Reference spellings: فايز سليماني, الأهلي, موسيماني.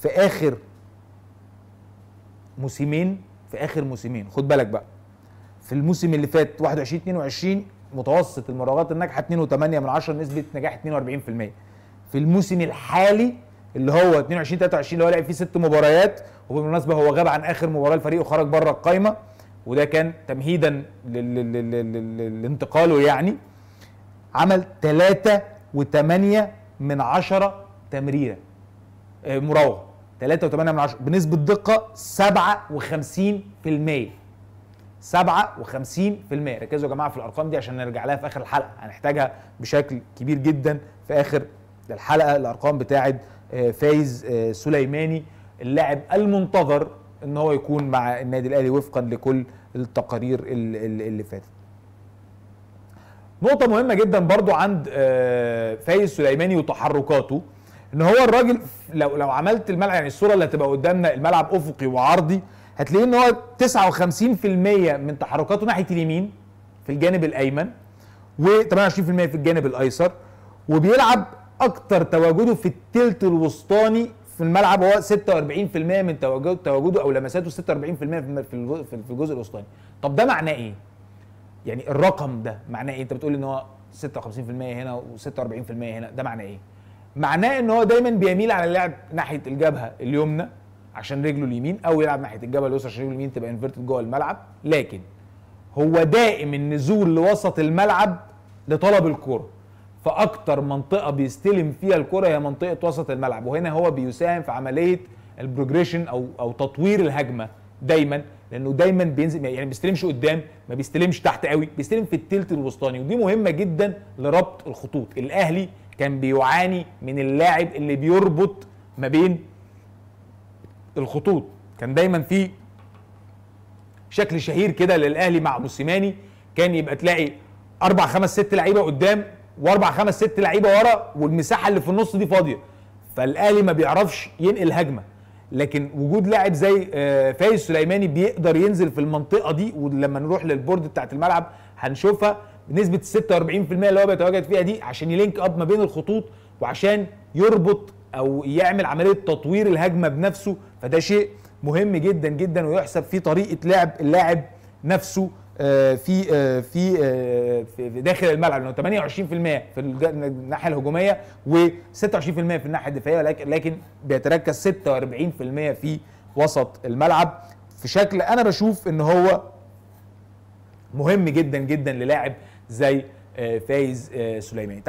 في اخر موسمين، خد بالك بقى، في الموسم اللي فات 21 22 متوسط المراوغات الناجحه 2.8 نسبه نجاح 42%. في الموسم الحالي اللي هو 22 23 اللي هو لعب فيه 6 مباريات، وبالمناسبه هو غاب عن اخر مباراه لفريقه وخرج بره القايمه، وده كان تمهيدا لانتقاله يعني، عمل 3.8 تمريره مراوغه، 3.8 بنسبه دقه 57%. 57%، ركزوا يا جماعه في الارقام دي عشان نرجع لها في اخر الحلقه، هنحتاجها بشكل كبير جدا في اخر الحلقه. الارقام بتاعه فايز سليماني اللاعب المنتظر ان هو يكون مع النادي الاهلي وفقا لكل التقارير اللي فاتت. نقطه مهمه جدا برضو عند فايز سليماني وتحركاته، ان هو الراجل لو عملت الملعب، يعني الصوره اللي هتبقى قدامنا الملعب افقي وعرضي، هتلاقيه ان هو 59% من تحركاته ناحيه اليمين في الجانب الايمن، و28% في الجانب الايسر، وبيلعب اكتر تواجده في الثلث الوسطاني في الملعب، هو 46% من تواجده او لمساته، 46% في الجزء الوسطاني. طب ده معناه ايه؟ يعني الرقم ده معناه ايه؟ انت بتقول ان هو 56% هنا و46% هنا، ده معناه ايه؟ معناه ان هو دايما بيميل على اللعب ناحيه الجبهه اليمنى عشان رجله اليمين، او يلعب ناحيه الجبهه اليسرى عشان رجله اليمين تبقى انفيرتد جوه الملعب، لكن هو دائم النزول لوسط الملعب لطلب الكره، فاكتر منطقه بيستلم فيها الكره هي منطقه وسط الملعب، وهنا هو بيساهم في عمليه البروجريشن او تطوير الهجمه دايما، لانه دايما بينزل، يعني ما بيستلمش قدام، ما بيستلمش تحت قوي، بيستلم في الثلث الوسطاني، ودي مهمه جدا لربط الخطوط. الاهلي كان بيعاني من اللاعب اللي بيربط ما بين الخطوط، كان دايما في شكل شهير كده للاهلي مع موسيماني، كان يبقى تلاقي 4 5 6 لعيبه قدام و4 5 6 لعيبه ورا، والمساحه اللي في النص دي فاضيه، فالاهلي ما بيعرفش ينقل هجمه. لكن وجود لاعب زي فايز سليماني بيقدر ينزل في المنطقه دي، ولما نروح للبورد بتاعه الملعب هنشوفها بنسبه 46% اللي هو بيتواجد فيها دي، عشان يلينك اب ما بين الخطوط، وعشان يربط او يعمل عمليه تطوير الهجمه بنفسه، فده شيء مهم جدا جدا، ويحسب في طريقه لعب اللاعب نفسه في في داخل الملعب، لانه 28% في الناحيه الهجوميه و26% في الناحيه الدفاعيه، لكن بيتركز 46% في وسط الملعب، في شكل انا بشوف ان هو مهم جدا جدا للاعب زي فايز سليماني.